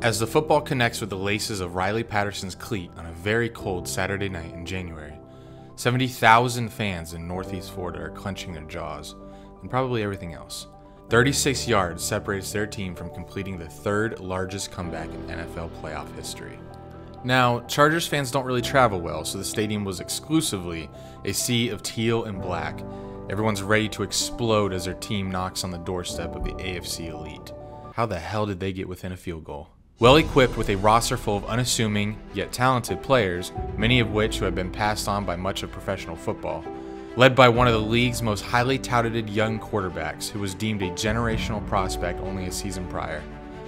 As the football connects with the laces of Riley Patterson's cleat on a very cold Saturday night in January, 70,000 fans in Northeast Florida are clenching their jaws, and probably everything else. 36 yards separates their team from completing the third largest comeback in NFL playoff history. Now, Chargers fans don't really travel well, so the stadium was exclusively a sea of teal and black. Everyone's ready to explode as their team knocks on the doorstep of the AFC elite. How the hell did they get within a field goal? Well equipped with a roster full of unassuming, yet talented players, many of which who have been passed on by much of professional football, led by one of the league's most highly touted young quarterbacks who was deemed a generational prospect only a season prior,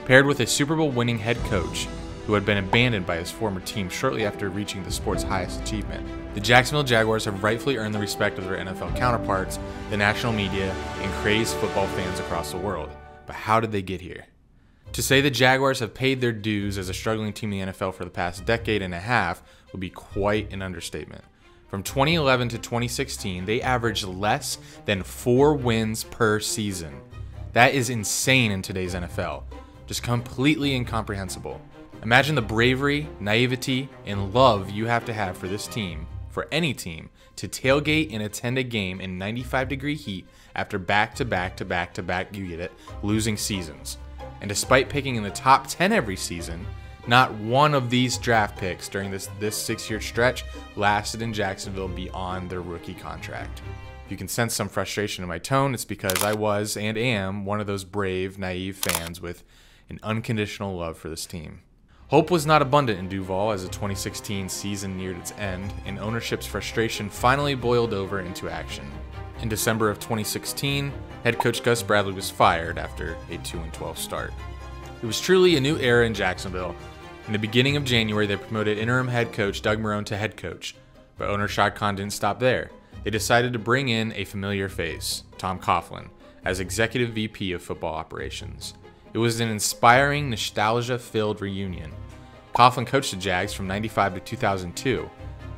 paired with a Super Bowl winning head coach who had been abandoned by his former team shortly after reaching the sport's highest achievement. The Jacksonville Jaguars have rightfully earned the respect of their NFL counterparts, the national media, and crazed football fans across the world. But how did they get here? To say the Jaguars have paid their dues as a struggling team in the NFL for the past decade and a half would be quite an understatement. From 2011 to 2016, they averaged less than 4 wins per season. That is insane in today's NFL. Just completely incomprehensible. Imagine the bravery, naivety, and love you have to have for this team, for any team, to tailgate and attend a game in 95-degree heat after back-to-back, you get it, losing seasons. And despite picking in the top 10 every season, not one of these draft picks during this 6-year stretch lasted in Jacksonville beyond their rookie contract. If you can sense some frustration in my tone, it's because I was and am one of those brave, naive fans with an unconditional love for this team. Hope was not abundant in Duval as the 2016 season neared its end, and ownership's frustration finally boiled over into action. In December of 2016, head coach Gus Bradley was fired after a 2-12 start. It was truly a new era in Jacksonville. In the beginning of January, they promoted interim head coach Doug Marrone to head coach, but owner Shad Khan didn't stop there. They decided to bring in a familiar face, Tom Coughlin, as executive VP of football operations. It was an inspiring, nostalgia-filled reunion. Coughlin coached the Jags from 1995 to 2002.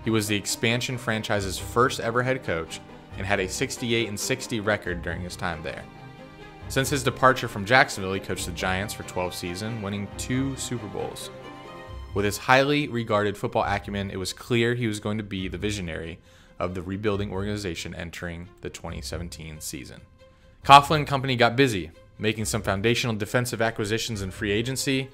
He was the expansion franchise's first ever head coach and had a 68-60 record during his time there. Since his departure from Jacksonville, he coached the Giants for 12 seasons, winning 2 Super Bowls. With his highly regarded football acumen, it was clear he was going to be the visionary of the rebuilding organization entering the 2017 season. Coughlin and company got busy, making some foundational defensive acquisitions in free agency,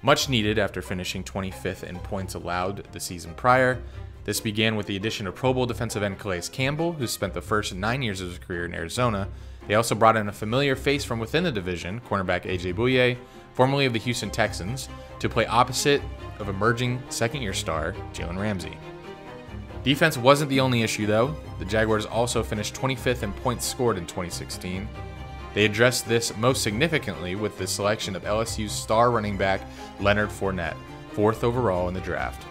much needed after finishing 25th in points allowed the season prior. This began with the addition of Pro Bowl defensive end Calais Campbell, who spent the first 9 years of his career in Arizona. They also brought in a familiar face from within the division, cornerback A.J. Bouye, formerly of the Houston Texans, to play opposite of emerging second-year star Jalen Ramsey. Defense wasn't the only issue, though. The Jaguars also finished 25th in points scored in 2016. They addressed this most significantly with the selection of LSU's star running back Leonard Fournette, 4th overall in the draft.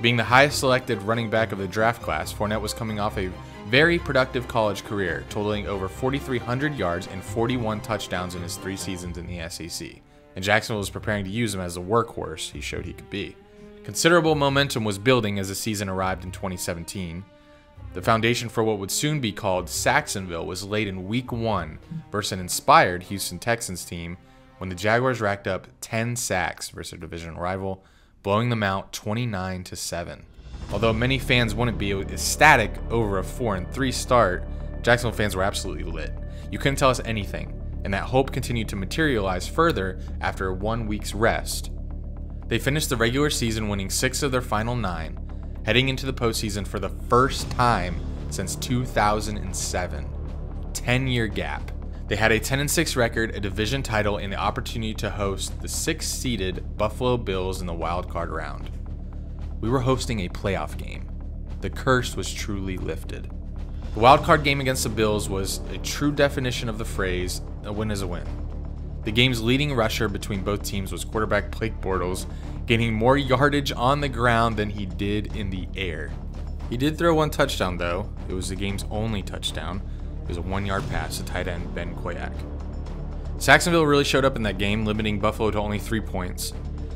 Being the highest selected running back of the draft class, Fournette was coming off a very productive college career, totaling over 4,300 yards and 41 touchdowns in his 3 seasons in the SEC, and Jacksonville was preparing to use him as the workhorse he showed he could be. Considerable momentum was building as the season arrived in 2017. The foundation for what would soon be called Saxonville was laid in Week 1 versus an inspired Houston Texans team when the Jaguars racked up 10 sacks versus their division rival, blowing them out 29-7. Although many fans wouldn't be ecstatic over a 4-3 start, Jacksonville fans were absolutely lit. You couldn't tell us anything, and that hope continued to materialize further after 1 week's rest. They finished the regular season winning 6 of their final 9, heading into the postseason for the first time since 2007. 10-year gap. They had a 10-6 record, a division title, and the opportunity to host the 6th-seeded Buffalo Bills in the wildcard round. We were hosting a playoff game. The curse was truly lifted. The wildcard game against the Bills was a true definition of the phrase, a win is a win. The game's leading rusher between both teams was quarterback Blake Bortles, gaining more yardage on the ground than he did in the air. He did throw 1 touchdown, though. It was the game's only touchdown. It was a 1-yard pass to tight end Ben Koyak. Saxonville really showed up in that game, limiting Buffalo to only 3 points.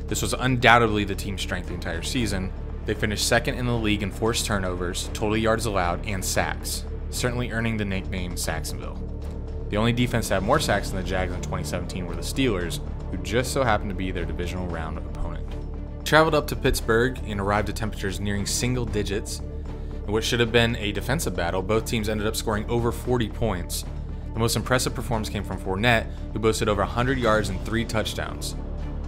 This was undoubtedly the team's strength the entire season. They finished 2nd in the league in forced turnovers, total yards allowed, and sacks, certainly earning the nickname Saxonville. The only defense to have more sacks than the Jags in 2017 were the Steelers, who just so happened to be their divisional round opponent. He traveled up to Pittsburgh and arrived at temperatures nearing single digits. In what should have been a defensive battle, both teams ended up scoring over 40 points. The most impressive performance came from Fournette, who boasted over 100 yards and 3 touchdowns.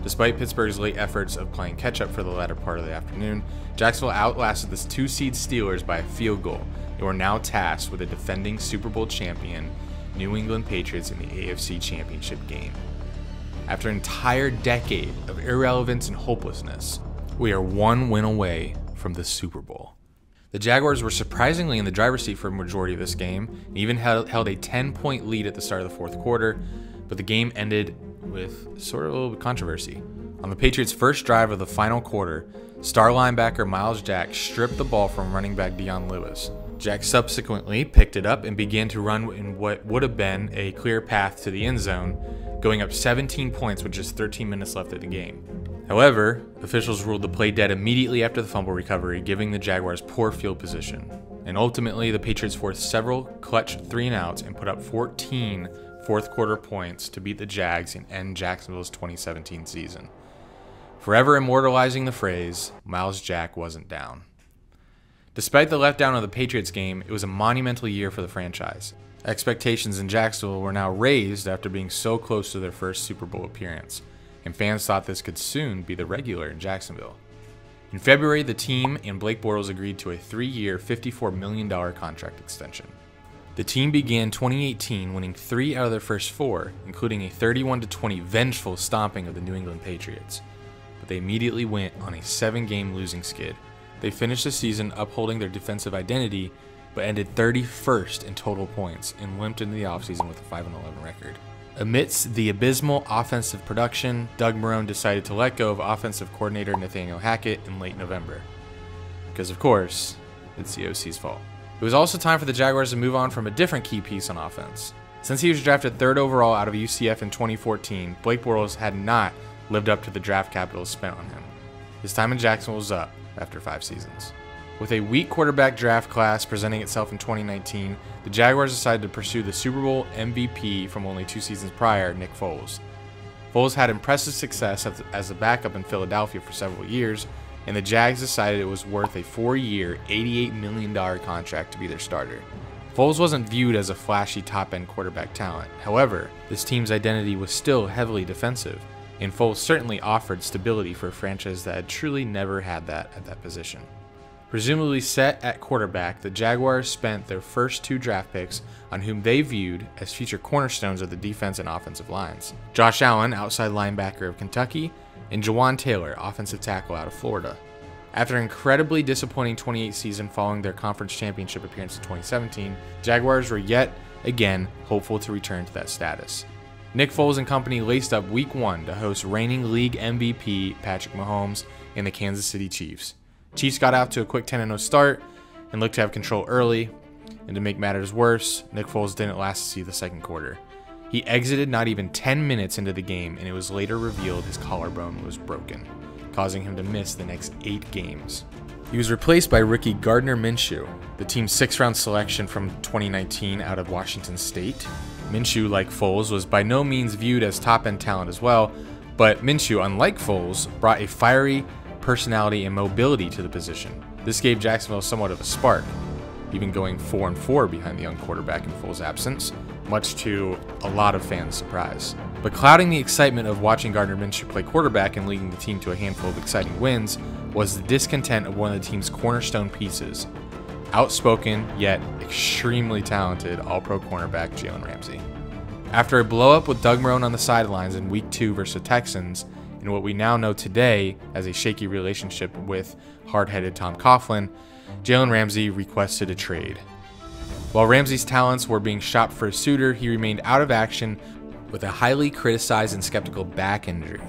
Despite Pittsburgh's late efforts of playing catch-up for the latter part of the afternoon, Jacksonville outlasted the 2-seed Steelers by a field goal. They were now tasked with the defending Super Bowl champion New England Patriots in the AFC Championship game. After an entire decade of irrelevance and hopelessness, we are one win away from the Super Bowl. The Jaguars were surprisingly in the driver's seat for a majority of this game, and even held a 10-point lead at the start of the fourth quarter, but the game ended with sort of a little bit of controversy. On the Patriots' first drive of the final quarter, star linebacker Miles Jack stripped the ball from running back Dion Lewis. Jack subsequently picked it up and began to run in what would have been a clear path to the end zone, going up 17 points with just 13 minutes left in the game. However, officials ruled the play dead immediately after the fumble recovery, giving the Jaguars poor field position. And ultimately, the Patriots forced several clutch 3-and-outs and put up 14 fourth quarter points to beat the Jags and end Jacksonville's 2017 season. Forever immortalizing the phrase, Miles Jack wasn't down. Despite the letdown of the Patriots game, it was a monumental year for the franchise. Expectations in Jacksonville were now raised after being so close to their first Super Bowl appearance, and fans thought this could soon be the regular in Jacksonville. In February, the team and Blake Bortles agreed to a 3-year, $54 million contract extension. The team began 2018 winning 3 out of their first 4, including a 31-20 vengeful stomping of the New England Patriots, but they immediately went on a 7-game losing skid. They finished the season upholding their defensive identity, but ended 31st in total points and limped into the offseason with a 5-11 record. Amidst the abysmal offensive production, Doug Marrone decided to let go of offensive coordinator Nathaniel Hackett in late November. Because of course, it's the OC's fault. It was also time for the Jaguars to move on from a different key piece on offense. Since he was drafted 3rd overall out of UCF in 2014, Blake Bortles had not lived up to the draft capital spent on him. His time in Jacksonville was up after 5 seasons. With a weak quarterback draft class presenting itself in 2019, the Jaguars decided to pursue the Super Bowl MVP from only 2 seasons prior, Nick Foles. Foles had impressive success as a backup in Philadelphia for several years, and the Jags decided it was worth a 4-year, $88 million contract to be their starter. Foles wasn't viewed as a flashy top-end quarterback talent. However, this team's identity was still heavily defensive, and Foles certainly offered stability for a franchise that had truly never had that at that position. Presumably set at quarterback, the Jaguars spent their first 2 draft picks on whom they viewed as future cornerstones of the defense and offensive lines. Josh Allen, outside linebacker of Kentucky, and Jawan Taylor, offensive tackle out of Florida. After an incredibly disappointing 2018 season following their conference championship appearance in 2017, Jaguars were yet again hopeful to return to that status. Nick Foles and company laced up Week 1 to host reigning league MVP Patrick Mahomes and the Kansas City Chiefs. Chiefs got out to a quick 10-0 start and looked to have control early, and to make matters worse, Nick Foles didn't last to see the second quarter. He exited not even 10 minutes into the game, and it was later revealed his collarbone was broken, causing him to miss the next 8 games. He was replaced by rookie Gardner Minshew, the team's 6th-round selection from 2019 out of Washington State. Minshew, like Foles, was by no means viewed as top-end talent as well, but Minshew, unlike Foles, brought a fiery personality and mobility to the position. This gave Jacksonville somewhat of a spark, even going 4-4 behind the young quarterback in Foles' absence, much to a lot of fans' surprise. But clouding the excitement of watching Gardner Minshew play quarterback and leading the team to a handful of exciting wins was the discontent of one of the team's cornerstone pieces, outspoken yet extremely talented All-Pro cornerback Jalen Ramsey. After a blow-up with Doug Marrone on the sidelines in Week 2 versus the Texans, and what we now know today as a shaky relationship with hard-headed Tom Coughlin, Jalen Ramsey requested a trade. While Ramsey's talents were being shopped for a suitor, he remained out of action with a highly criticized and skeptical back injury,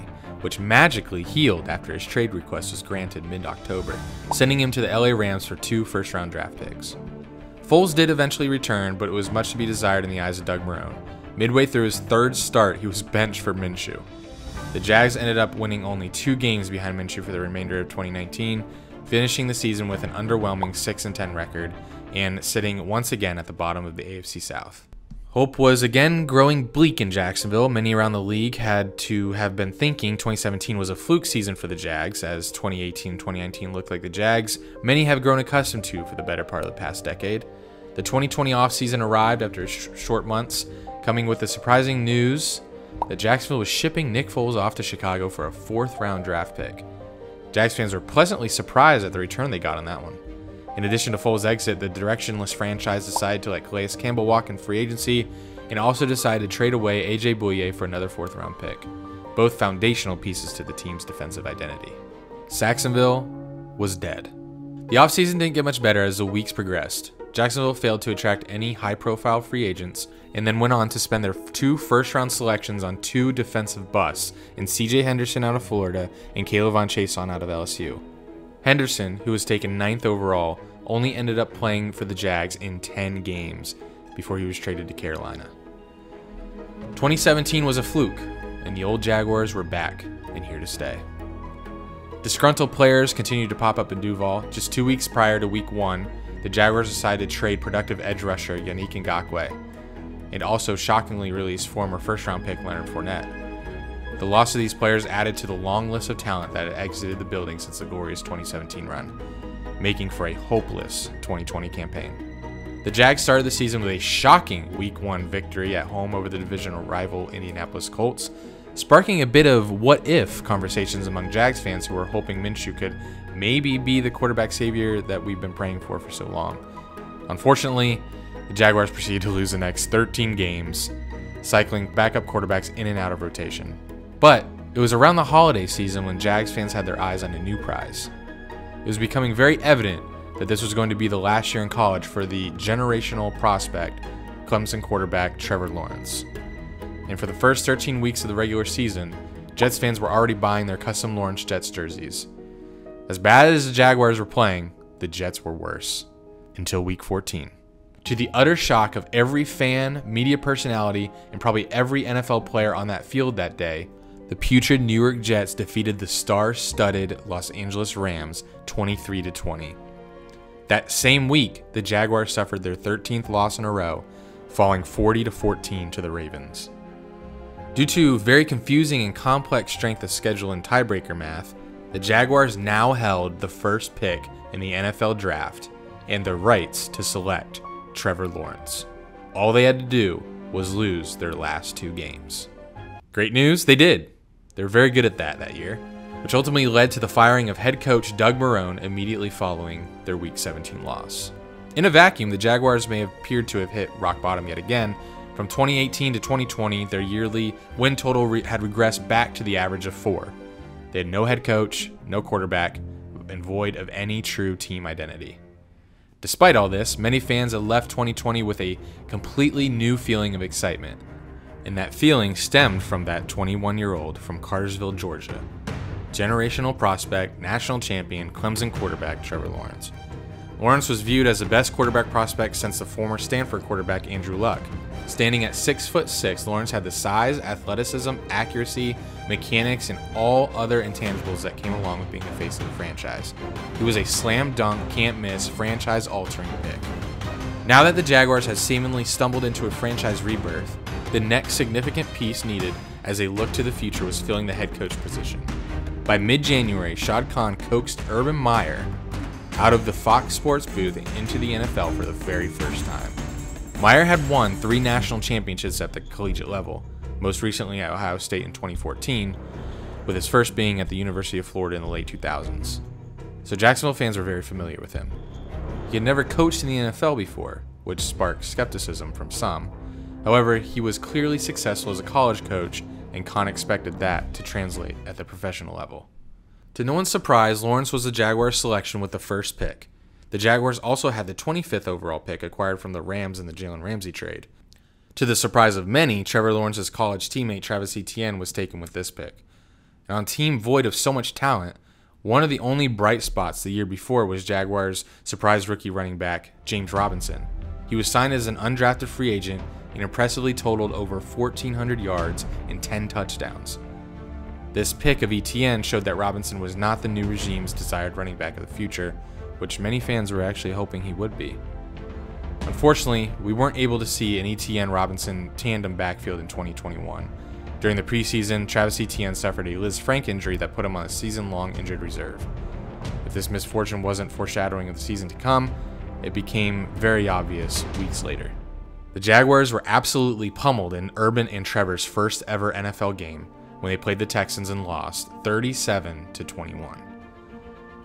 which magically healed after his trade request was granted mid-October, sending him to the LA Rams for 2 first-round draft picks. Foles did eventually return, but it was much to be desired in the eyes of Doug Marrone. Midway through his 3rd start, he was benched for Minshew. The Jags ended up winning only 2 games behind Minshew for the remainder of 2019, finishing the season with an underwhelming 6-10 record and sitting once again at the bottom of the AFC South. Hope was again growing bleak in Jacksonville. Many around the league had to have been thinking 2017 was a fluke season for the Jags, as 2018 and 2019 looked like the Jags many have grown accustomed to for the better part of the past decade. The 2020 offseason arrived after short months, coming with the surprising news that Jacksonville was shipping Nick Foles off to Chicago for a fourth-round draft pick. Jags fans were pleasantly surprised at the return they got on that one. In addition to Foles' exit, the directionless franchise decided to let Calais Campbell walk in free agency and also decided to trade away A.J. Bouye for another fourth-round pick, both foundational pieces to the team's defensive identity. Jacksonville was dead. The offseason didn't get much better as the weeks progressed. Jacksonville failed to attract any high-profile free agents and then went on to spend their two first-round selections on two defensive busts in C.J. Henderson out of Florida and Caleb Von-Chason out of LSU. Henderson, who was taken 9th overall, only ended up playing for the Jags in 10 games before he was traded to Carolina. 2017 was a fluke, and the old Jaguars were back and here to stay. Disgruntled players continued to pop up in Duval. Just 2 weeks prior to Week 1, the Jaguars decided to trade productive edge rusher Yannick Ngakoue, and also shockingly released former first-round pick Leonard Fournette. The loss of these players added to the long list of talent that had exited the building since the glorious 2017 run, making for a hopeless 2020 campaign. The Jags started the season with a shocking Week 1 victory at home over the divisional rival Indianapolis Colts, sparking a bit of what-if conversations among Jags fans who were hoping Minshew could maybe be the quarterback savior that we've been praying for so long. Unfortunately, the Jaguars proceeded to lose the next 13 games, cycling backup quarterbacks in and out of rotation. But it was around the holiday season when Jags fans had their eyes on a new prize. It was becoming very evident that this was going to be the last year in college for the generational prospect, Clemson quarterback Trevor Lawrence. And for the first 13 weeks of the regular season, Jets fans were already buying their custom Lawrence Jets jerseys. As bad as the Jaguars were playing, the Jets were worse. Until Week 14. To the utter shock of every fan, media personality, and probably every NFL player on that field that day, the putrid New York Jets defeated the star-studded Los Angeles Rams 23-20. That same week, the Jaguars suffered their 13th loss in a row, falling 40-14 to the Ravens. Due to very confusing and complex strength of schedule and tiebreaker math, the Jaguars now held the first pick in the NFL draft and the rights to select Trevor Lawrence. All they had to do was lose their last two games. Great news, they did. They were very good at that year, which ultimately led to the firing of head coach Doug Marrone immediately following their Week 17 loss. In a vacuum, the Jaguars may have appeared to have hit rock bottom yet again. From 2018 to 2020, their yearly win total had regressed back to the average of 4. They had no head coach, no quarterback, and void of any true team identity. Despite all this, many fans had left 2020 with a completely new feeling of excitement, and that feeling stemmed from that 21-year-old from Cartersville, Georgia, generational prospect, national champion, Clemson quarterback Trevor Lawrence. Lawrence was viewed as the best quarterback prospect since the former Stanford quarterback Andrew Luck. Standing at 6'6", Lawrence had the size, athleticism, accuracy, mechanics, and all other intangibles that came along with being the face of the franchise. He was a slam dunk, can't miss, franchise-altering pick. Now that the Jaguars had seemingly stumbled into a franchise rebirth, the next significant piece needed as they looked to the future was filling the head coach position. By mid-January, Shad Khan coaxed Urban Meyer out of the Fox Sports booth and into the NFL for the very first time. Meyer had won 3 national championships at the collegiate level, most recently at Ohio State in 2014, with his first being at the University of Florida in the late 2000s. So Jacksonville fans were very familiar with him. He had never coached in the NFL before, which sparked skepticism from some. However, he was clearly successful as a college coach, and Khan expected that to translate at the professional level. To no one's surprise, Lawrence was the Jaguars' selection with the first pick. The Jaguars also had the 25th overall pick acquired from the Rams in the Jalen Ramsey trade. To the surprise of many, Trevor Lawrence's college teammate Travis Etienne was taken with this pick. And on a team void of so much talent, one of the only bright spots the year before was Jaguars' surprise rookie running back, James Robinson. He was signed as an undrafted free agent and impressively totaled over 1,400 yards and 10 touchdowns. This pick of Etienne showed that Robinson was not the new regime's desired running back of the future, which many fans were actually hoping he would be. Unfortunately, we weren't able to see an Etienne-Robinson tandem backfield in 2021. During the preseason, Travis Etienne suffered a Liz Frank injury that put him on a season-long injured reserve. If this misfortune wasn't foreshadowing of the season to come, it became very obvious weeks later. The Jaguars were absolutely pummeled in Urban and Trevor's first ever NFL game when they played the Texans and lost 37-21.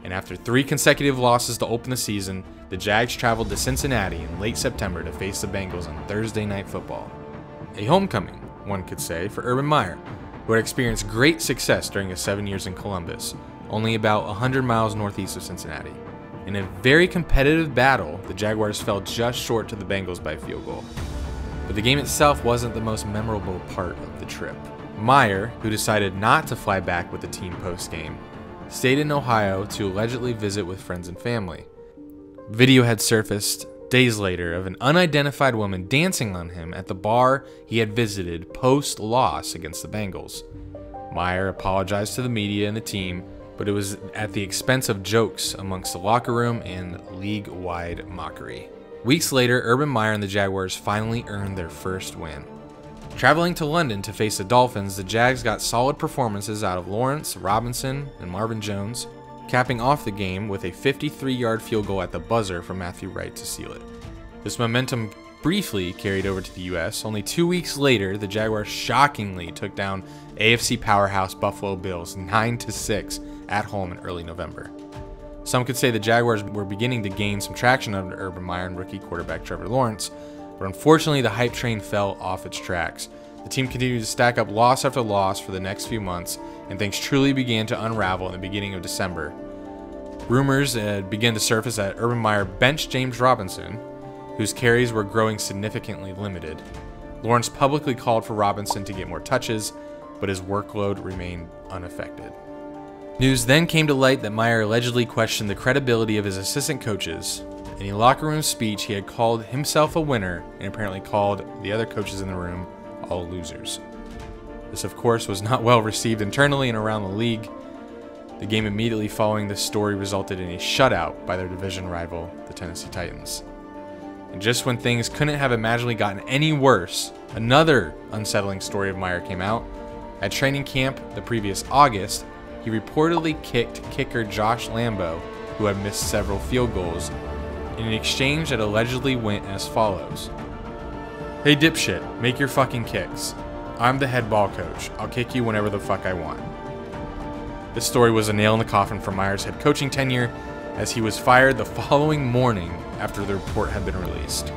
And after 3 consecutive losses to open the season, the Jags traveled to Cincinnati in late September to face the Bengals on Thursday Night Football. A homecoming, one could say, for Urban Meyer, who had experienced great success during his 7 years in Columbus, only about 100 miles northeast of Cincinnati. In a very competitive battle, the Jaguars fell just short to the Bengals by a field goal. But the game itself wasn't the most memorable part of the trip. Meyer, who decided not to fly back with the team post-game, stayed in Ohio to allegedly visit with friends and family. Video had surfaced days later of an unidentified woman dancing on him at the bar he had visited post-loss against the Bengals. Meyer apologized to the media and the team, but it was at the expense of jokes amongst the locker room and league-wide mockery. Weeks later, Urban Meyer and the Jaguars finally earned their first win. Traveling to London to face the Dolphins, the Jags got solid performances out of Lawrence, Robinson, and Marvin Jones, capping off the game with a 53-yard field goal at the buzzer from Matthew Wright to seal it. This momentum briefly carried over to the U.S. Only 2 weeks later, the Jaguars shockingly took down AFC powerhouse Buffalo Bills 9-6 at home in early November. Some could say the Jaguars were beginning to gain some traction under Urban Meyer and rookie quarterback Trevor Lawrence, but unfortunately the hype train fell off its tracks. The team continued to stack up loss after loss for the next few months, and things truly began to unravel in the beginning of December. Rumors began to surface that Urban Meyer benched James Robinson, whose carries were growing significantly limited. Lawrence publicly called for Robinson to get more touches, but his workload remained unaffected. News then came to light that Meyer allegedly questioned the credibility of his assistant coaches. In a locker room speech, he had called himself a winner and apparently called the other coaches in the room all losers. This, of course, was not well received internally and around the league. The game immediately following this story resulted in a shutout by their division rival, the Tennessee Titans. And just when things couldn't have imaginably gotten any worse, another unsettling story of Meyer came out. At training camp the previous August, he reportedly kicked kicker Josh Lambo, who had missed several field goals, in an exchange that allegedly went as follows. "Hey dipshit, make your fucking kicks. I'm the head ball coach. I'll kick you whenever the fuck I want." This story was a nail in the coffin for Meyer's head coaching tenure, as he was fired the following morning after the report had been released.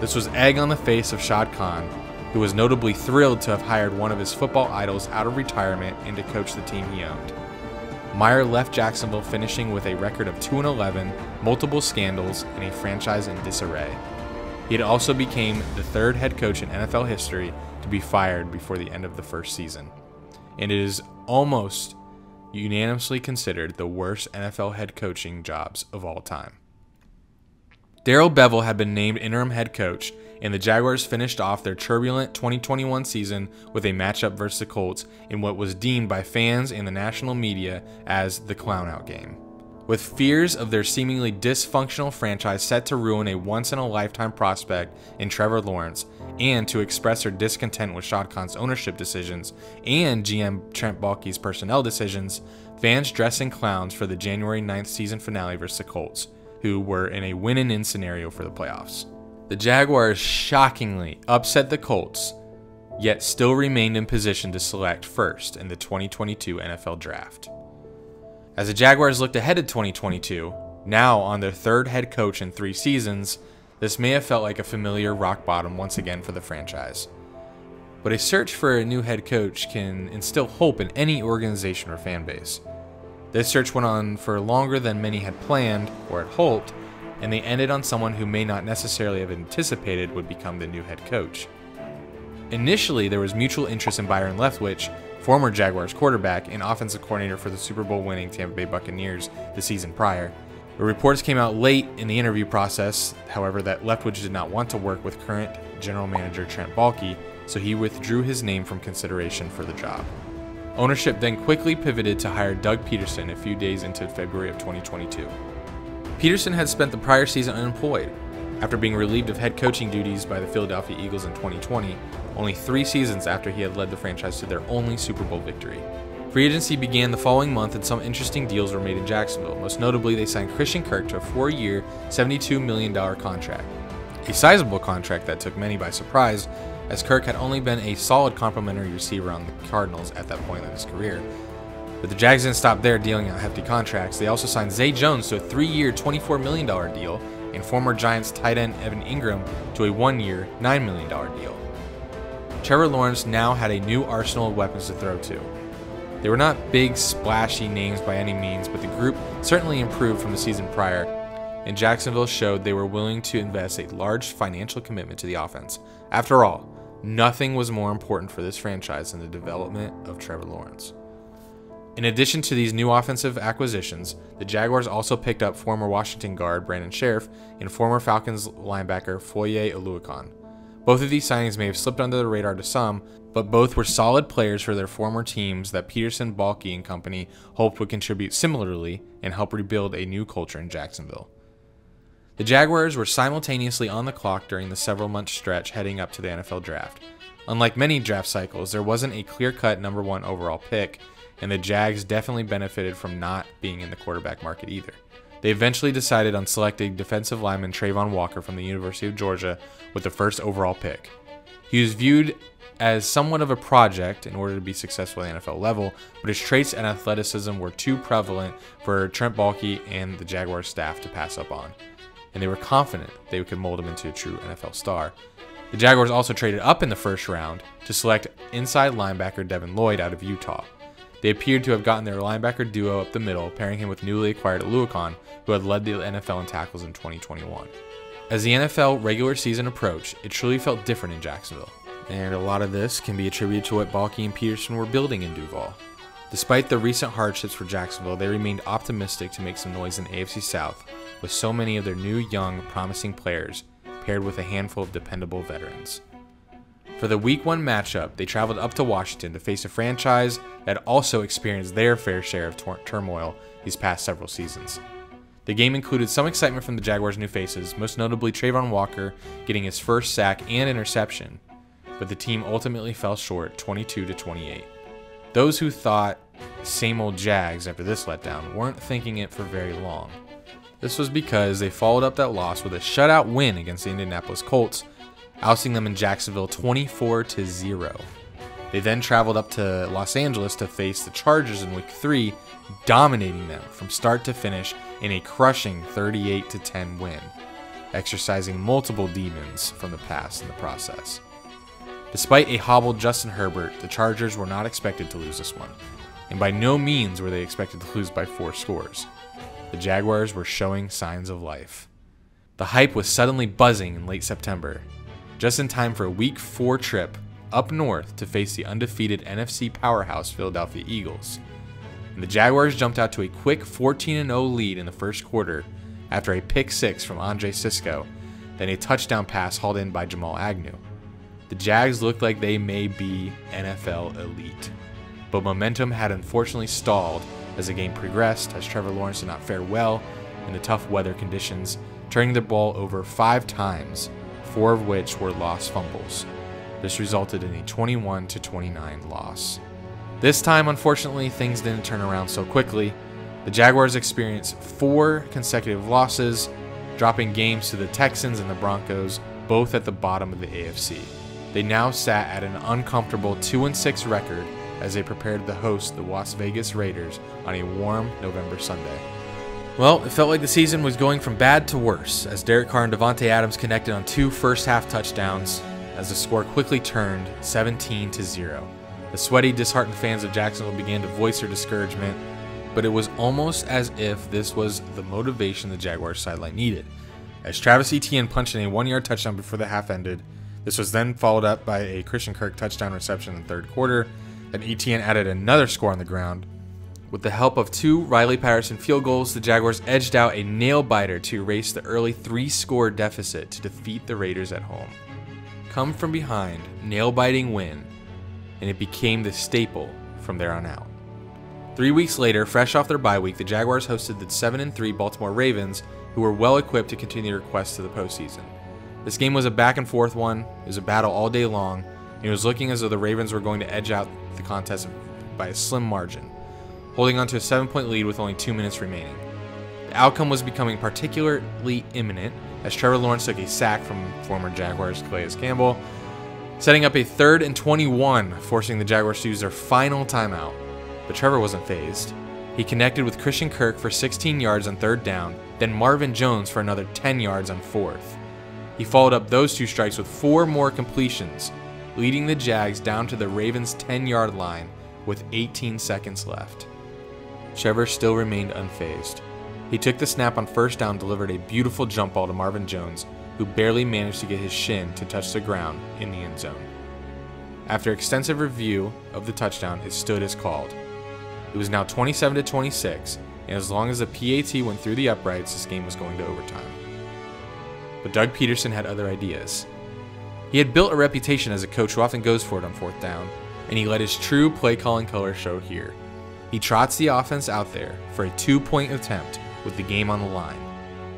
This was egg on the face of Shad Khan, who was notably thrilled to have hired one of his football idols out of retirement and to coach the team he owned. Meyer left Jacksonville finishing with a record of 2-11, multiple scandals, and a franchise in disarray. He had also became the third head coach in NFL history to be fired before the end of the first season, and it is almost unanimously considered the worst NFL head coaching jobs of all time. Darrell Bevell had been named interim head coach, and the Jaguars finished off their turbulent 2021 season with a matchup versus the Colts in what was deemed by fans and the national media as the clown-out game. With fears of their seemingly dysfunctional franchise set to ruin a once-in-a-lifetime prospect in Trevor Lawrence, and to express their discontent with Shad Khan's ownership decisions and GM Trent Baalke's personnel decisions, fans dressed in clowns for the January 9th season finale versus the Colts, who were in a win-and-in scenario for the playoffs. The Jaguars shockingly upset the Colts, yet still remained in position to select first in the 2022 NFL Draft. As the Jaguars looked ahead to 2022, now on their third head coach in 3 seasons, this may have felt like a familiar rock bottom once again for the franchise. But a search for a new head coach can instill hope in any organization or fan base. This search went on for longer than many had planned or had hoped, and they ended on someone who may not necessarily have anticipated would become the new head coach. Initially, there was mutual interest in Byron Leftwich, former Jaguars quarterback and offensive coordinator for the Super Bowl-winning Tampa Bay Buccaneers the season prior. The reports came out late in the interview process, however, that Leftwich did not want to work with current general manager Trent Baalke, so he withdrew his name from consideration for the job. Ownership then quickly pivoted to hire Doug Pederson a few days into February of 2022. Pederson had spent the prior season unemployed, after being relieved of head coaching duties by the Philadelphia Eagles in 2020, only 3 seasons after he had led the franchise to their only Super Bowl victory. Free agency began the following month and some interesting deals were made in Jacksonville. Most notably, they signed Christian Kirk to a 4-year, $72 million contract. A sizable contract that took many by surprise, as Kirk had only been a solid complimentary receiver on the Cardinals at that point in his career. But the Jags didn't stop there, dealing out hefty contracts. They also signed Zay Jones to a 3-year, $24 million deal, and former Giants tight end Evan Ingram to a 1-year, $9 million deal. Trevor Lawrence now had a new arsenal of weapons to throw to. They were not big, splashy names by any means, but the group certainly improved from the season prior, and Jacksonville showed they were willing to invest a large financial commitment to the offense. After all, nothing was more important for this franchise than the development of Trevor Lawrence. In addition to these new offensive acquisitions, the Jaguars also picked up former Washington guard Brandon Sheriff and former Falcons linebacker Foye Oluokun. Both of these signings may have slipped under the radar to some, but both were solid players for their former teams that Pederson, Baalke, and company hoped would contribute similarly and help rebuild a new culture in Jacksonville. The Jaguars were simultaneously on the clock during the several-month stretch heading up to the NFL draft. Unlike many draft cycles, there wasn't a clear-cut number 1 overall pick, and the Jags definitely benefited from not being in the quarterback market either. They eventually decided on selecting defensive lineman Trayvon Walker from the University of Georgia with the first overall pick. He was viewed as somewhat of a project in order to be successful at the NFL level, but his traits and athleticism were too prevalent for Trent Baalke and the Jaguars staff to pass up on, and they were confident they could mold him into a true NFL star. The Jaguars also traded up in the first round to select inside linebacker Devin Lloyd out of Utah. They appeared to have gotten their linebacker duo up the middle, pairing him with newly acquired Oluokun, who had led the NFL in tackles in 2021. As the NFL regular season approached, it truly felt different in Jacksonville, and a lot of this can be attributed to what Baalke and Pederson were building in Duval. Despite the recent hardships for Jacksonville, they remained optimistic to make some noise in the AFC South, with so many of their new, young, promising players paired with a handful of dependable veterans. For the Week 1 matchup, they traveled up to Washington to face a franchise that also experienced their fair share of turmoil these past several seasons. The game included some excitement from the Jaguars' new faces, most notably Trayvon Walker getting his first sack and interception, but the team ultimately fell short 22-28. Those who thought same old Jags after this letdown weren't thinking it for very long. This was because they followed up that loss with a shutout win against the Indianapolis Colts, ousting them in Jacksonville 24-0. They then traveled up to Los Angeles to face the Chargers in Week 3, dominating them from start to finish in a crushing 38-10 win, exercising multiple demons from the past in the process. Despite a hobbled Justin Herbert, the Chargers were not expected to lose this one, and by no means were they expected to lose by 4 scores. The Jaguars were showing signs of life. The hype was suddenly buzzing in late September, just in time for a Week 4 trip up north to face the undefeated NFC powerhouse Philadelphia Eagles. And the Jaguars jumped out to a quick 14-0 lead in the first quarter after a pick six from Andre Sisco, then a touchdown pass hauled in by Jamal Agnew. The Jags looked like they may be NFL elite, but momentum had unfortunately stalled as the game progressed, as Trevor Lawrence did not fare well in the tough weather conditions, turning the ball over 5 times, 4 of which were lost fumbles. This resulted in a 21-29 loss. This time, unfortunately, things didn't turn around so quickly. The Jaguars experienced 4 consecutive losses, dropping games to the Texans and the Broncos, both at the bottom of the AFC. They now sat at an uncomfortable 2-6 record as they prepared to host the Las Vegas Raiders on a warm November Sunday. Well, it felt like the season was going from bad to worse, as Derek Carr and Devontae Adams connected on 2 first-half touchdowns, as the score quickly turned 17-0. The sweaty, disheartened fans of Jacksonville began to voice their discouragement, but it was almost as if this was the motivation the Jaguars sideline needed, as Travis Etienne punched in a 1-yard touchdown before the half ended. This was then followed up by a Christian Kirk touchdown reception in the third quarter, and Etienne added another score on the ground. With the help of 2 Riley Patterson field goals, the Jaguars edged out a nail-biter to erase the early 3-score deficit to defeat the Raiders at home. Come from behind, nail-biting win, and it became the staple from there on out. 3 weeks later, fresh off their bye week, the Jaguars hosted the 7-3 Baltimore Ravens, who were well equipped to continue their quest to the postseason. This game was a back-and-forth one. It was a battle all day long, and it was looking as though the Ravens were going to edge out the contest by a slim margin, holding on to a 7-point lead with only 2 minutes remaining. The outcome was becoming particularly imminent as Trevor Lawrence took a sack from former Jaguars Calais Campbell, setting up a 3rd and 21, forcing the Jaguars to use their final timeout. But Trevor wasn't phased. He connected with Christian Kirk for 16 yards on 3rd down, then Marvin Jones for another 10 yards on 4th. He followed up those two strikes with 4 more completions, leading the Jags down to the Ravens' 10-yard line with 18 seconds left. Trevor still remained unfazed. He took the snap on 1st down, delivered a beautiful jump ball to Marvin Jones, who barely managed to get his shin to touch the ground in the end zone. After extensive review of the touchdown, it stood as called. It was now 27-26, and as long as the PAT went through the uprights, this game was going to overtime. But Doug Pederson had other ideas. He had built a reputation as a coach who often goes for it on 4th down, and he let his true play-calling color show here. He trots the offense out there for a 2-point attempt with the game on the line.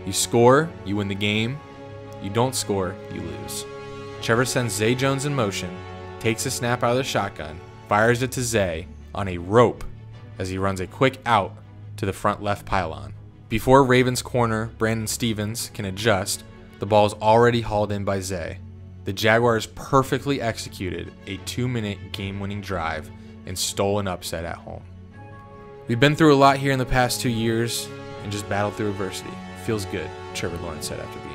You score, you win the game. You don't score, you lose. Trevor sends Zay Jones in motion, takes a snap out of the shotgun, fires it to Zay on a rope as he runs a quick out to the front left pylon. Before Ravens corner Brandon Stevens can adjust, the ball is already hauled in by Zay. The Jaguars perfectly executed a 2-minute game-winning drive and stole an upset at home. We've been through a lot here in the past 2 years and just battled through adversity. Feels good, Trevor Lawrence said after the game.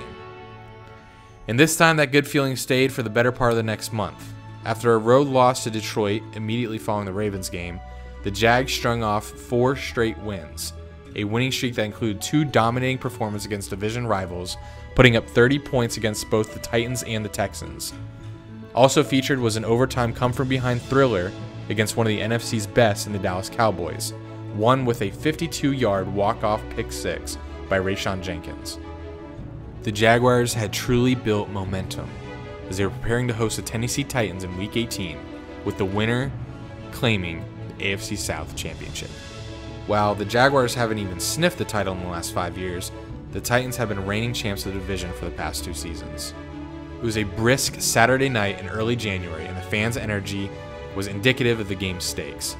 And this time, that good feeling stayed for the better part of the next month. After a road loss to Detroit immediately following the Ravens game, the Jags strung off 4 straight wins, a winning streak that included 2 dominating performances against division rivals, putting up 30 points against both the Titans and the Texans. Also featured was an overtime come-from-behind thriller against one of the NFC's best in the Dallas Cowboys, won with a 52-yard walk-off pick six by Rayshon Jenkins. The Jaguars had truly built momentum as they were preparing to host the Tennessee Titans in Week 18, with the winner claiming the AFC South Championship. While the Jaguars haven't even sniffed the title in the last 5 years, the Titans have been reigning champs of the division for the past 2 seasons. It was a brisk Saturday night in early January, and the fans' energy was indicative of the game's stakes.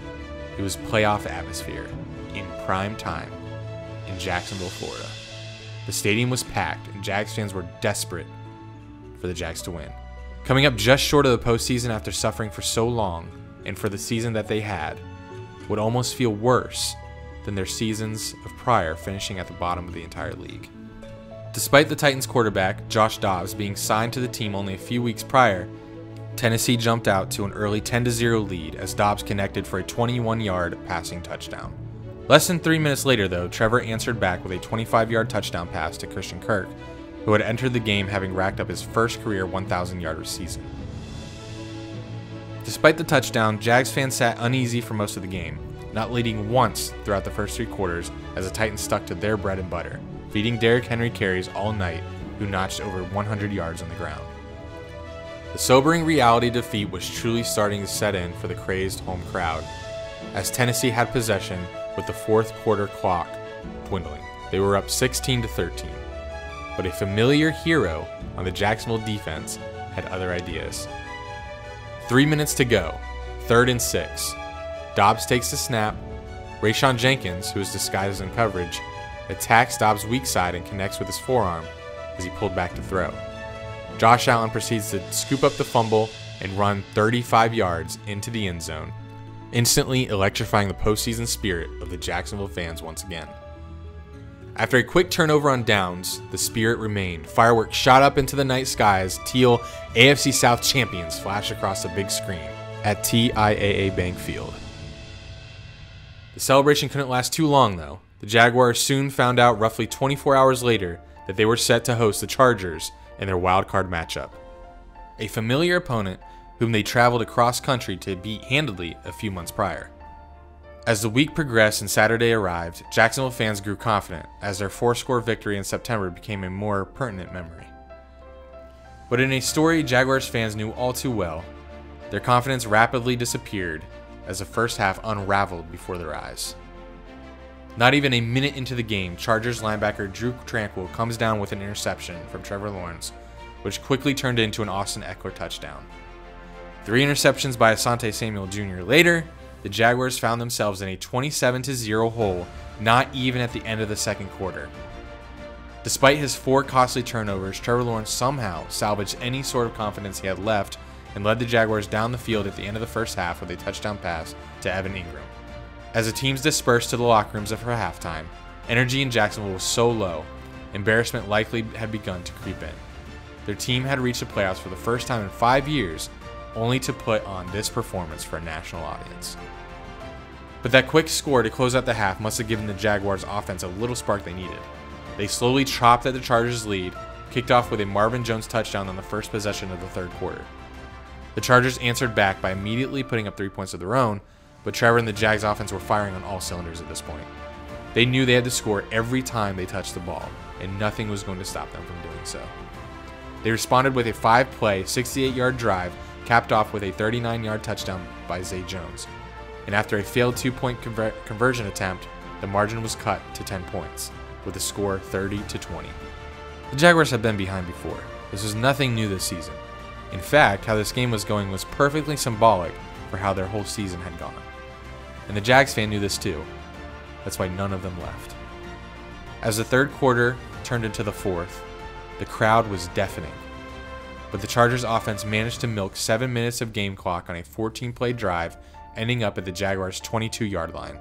It was playoff atmosphere in prime time in Jacksonville, Florida. The stadium was packed, and Jags fans were desperate for the Jags to win. Coming up just short of the postseason after suffering for so long, and for the season that they had, would almost feel worse than their seasons of prior, finishing at the bottom of the entire league. Despite the Titans quarterback, Josh Dobbs, being signed to the team only a few weeks prior, Tennessee jumped out to an early 10-0 lead as Dobbs connected for a 21-yard passing touchdown. Less than 3 minutes later, though, Trevor answered back with a 25-yard touchdown pass to Christian Kirk, who had entered the game having racked up his first career 1,000-yard season. Despite the touchdown, Jags fans sat uneasy for most of the game, not leading once throughout the first 3 quarters as the Titans stuck to their bread and butter, feeding Derrick Henry carries all night, who notched over 100 yards on the ground. The sobering reality of defeat was truly starting to set in for the crazed home crowd, as Tennessee had possession with the 4th quarter clock dwindling. They were up 16-13. But a familiar hero on the Jacksonville defense had other ideas. 3 minutes to go, 3rd and 6. Dobbs takes the snap. Rayshon Jenkins, who is disguised in coverage, attacks Dobbs' weak side and connects with his forearm as he pulled back to throw. Josh Allen proceeds to scoop up the fumble and run 35 yards into the end zone, instantly electrifying the postseason spirit of the Jacksonville fans once again. After a quick turnover on downs, the spirit remained. Fireworks shot up into the night sky as teal AFC South champions flashed across the big screen at TIAA Bank Field. The celebration couldn't last too long, though. The Jaguars soon found out roughly 24 hours later that they were set to host the Chargers in their wildcard matchup. A familiar opponent whom they traveled across country to beat handily a few months prior. As the week progressed and Saturday arrived, Jacksonville fans grew confident as their 4-score victory in September became a more pertinent memory. But in a story Jaguars fans knew all too well, their confidence rapidly disappeared as the first half unraveled before their eyes. Not even a minute into the game, Chargers linebacker Drew Tranquill comes down with an interception from Trevor Lawrence, which quickly turned into an Austin Eckler touchdown. Three interceptions by Asante Samuel Jr. later, the Jaguars found themselves in a 27-0 hole not even at the end of the second quarter. Despite his four costly turnovers, Trevor Lawrence somehow salvaged any sort of confidence he had left and led the Jaguars down the field at the end of the first half with a touchdown pass to Evan Ingram. As the teams dispersed to the locker rooms after halftime, energy in Jacksonville was so low, embarrassment likely had begun to creep in. Their team had reached the playoffs for the first time in 5 years, only to put on this performance for a national audience. But that quick score to close out the half must have given the Jaguars offense a little spark they needed. They slowly chopped at the Chargers' lead, kicked off with a Marvin Jones touchdown on the first possession of the third quarter. The Chargers answered back by immediately putting up 3 points of their own, but Trevor and the Jags offense were firing on all cylinders at this point. They knew they had to score every time they touched the ball, and nothing was going to stop them from doing so. They responded with a 5-play, 68-yard drive, capped off with a 39-yard touchdown by Zay Jones. And after a failed 2-point conversion attempt, the margin was cut to 10 points, with a score 30-20. The Jaguars had been behind before. This was nothing new this season. In fact, how this game was going was perfectly symbolic for how their whole season had gone. And the Jags fan knew this too. That's why none of them left. As the third quarter turned into the fourth, the crowd was deafening. But the Chargers offense managed to milk 7 minutes of game clock on a 14-play drive, ending up at the Jaguars' 22-yard line.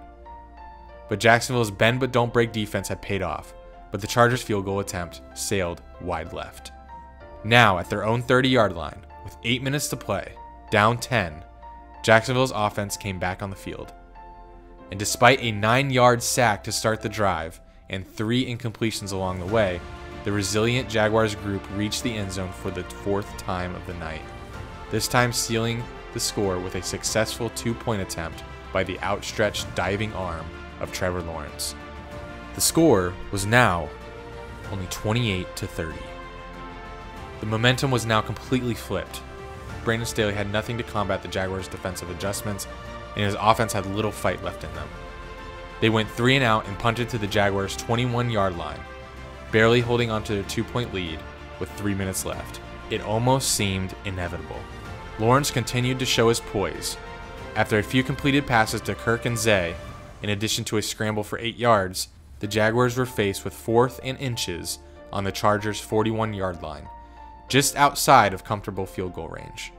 But Jacksonville's bend-but-don't-break defense had paid off, but the Chargers' field goal attempt sailed wide left. Now, at their own 30-yard line, with 8 minutes to play, down 10, Jacksonville's offense came back on the field. And despite a 9-yard sack to start the drive and 3 incompletions along the way, the resilient Jaguars group reached the end zone for the 4th time of the night, this time sealing the score with a successful 2-point attempt by the outstretched diving arm of Trevor Lawrence. The score was now only 28-30. The momentum was now completely flipped. Brandon Staley had nothing to combat the Jaguars' defensive adjustments, and his offense had little fight left in them. They went 3-and-out and punted to the Jaguars' 21-yard line, barely holding onto their 2-point lead with 3 minutes left. It almost seemed inevitable. Lawrence continued to show his poise. After a few completed passes to Kirk and Zay, in addition to a scramble for 8 yards, the Jaguars were faced with 4th and inches on the Chargers' 41-yard line, just outside of comfortable field goal range.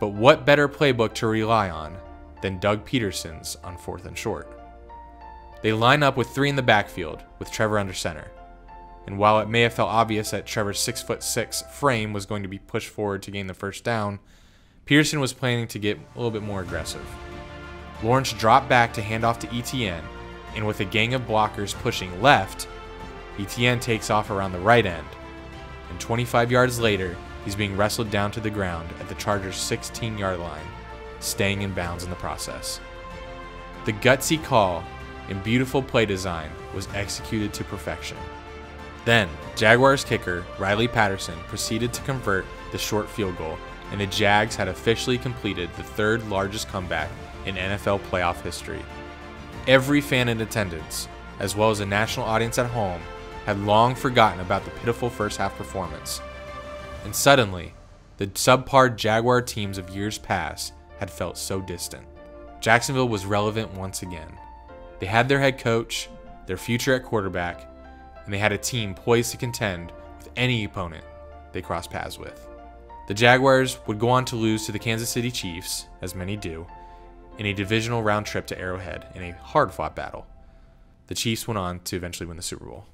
But what better playbook to rely on than Doug Pederson's on 4th and short? They line up with 3 in the backfield, with Trevor under center. And while it may have felt obvious that Trevor's 6'6" frame was going to be pushed forward to gain the first down, Pederson was planning to get a little bit more aggressive. Lawrence dropped back to hand off to Etienne, and with a gang of blockers pushing left, Etienne takes off around the right end, and 25 yards later, he's being wrestled down to the ground at the Chargers' 16-yard line, staying in bounds in the process. The gutsy call and beautiful play design was executed to perfection. Then, Jaguars kicker Riley Patterson proceeded to convert the short field goal, and the Jags had officially completed the 3rd largest comeback in NFL playoff history. Every fan in attendance, as well as a national audience at home, had long forgotten about the pitiful first half performance. And suddenly, the subpar Jaguar teams of years past had felt so distant. Jacksonville was relevant once again. They had their head coach, their future at quarterback, and they had a team poised to contend with any opponent they crossed paths with. The Jaguars would go on to lose to the Kansas City Chiefs, as many do, in a divisional round trip to Arrowhead in a hard-fought battle. The Chiefs went on to eventually win the Super Bowl.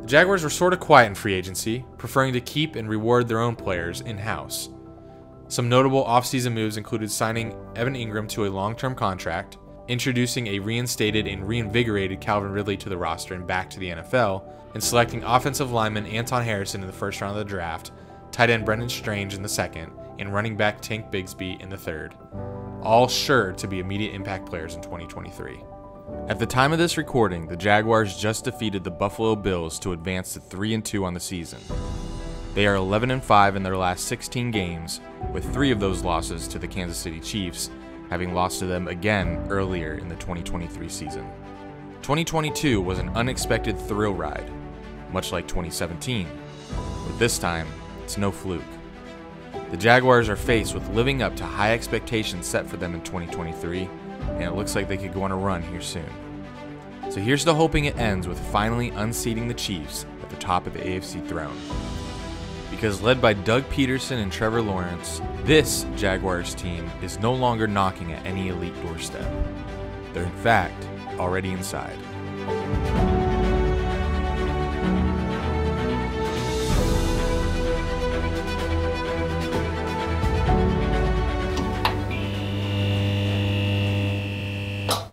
The Jaguars were sort of quiet in free agency, preferring to keep and reward their own players in-house. Some notable off-season moves included signing Evan Ingram to a long-term contract, introducing a reinstated and reinvigorated Calvin Ridley to the roster and back to the NFL, and selecting offensive lineman Anton Harrison in the first round of the draft, tight end Brendan Strange in the second, and running back Tank Bigsby in the third, all sure to be immediate impact players in 2023. At the time of this recording, the Jaguars just defeated the Buffalo Bills to advance to 3-2 on the season. They are 11-5 in their last 16 games, with 3 of those losses to the Kansas City Chiefs, having lost to them again earlier in the 2023 season. 2022 was an unexpected thrill ride, much like 2017, but this time, it's no fluke. The Jaguars are faced with living up to high expectations set for them in 2023, and it looks like they could go on a run here soon. So here's to hoping it ends with finally unseating the Chiefs at the top of the AFC throne. Because led by Doug Pederson and Trevor Lawrence, this Jaguars team is no longer knocking at any elite doorstep. They're in fact already inside.